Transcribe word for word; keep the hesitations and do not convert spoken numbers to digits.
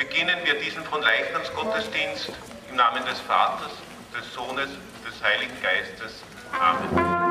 beginnen wir diesen Fronleichnamsgottesdienst im Namen des Vaters, des Sohnes, des Heiligen Geistes. Amen.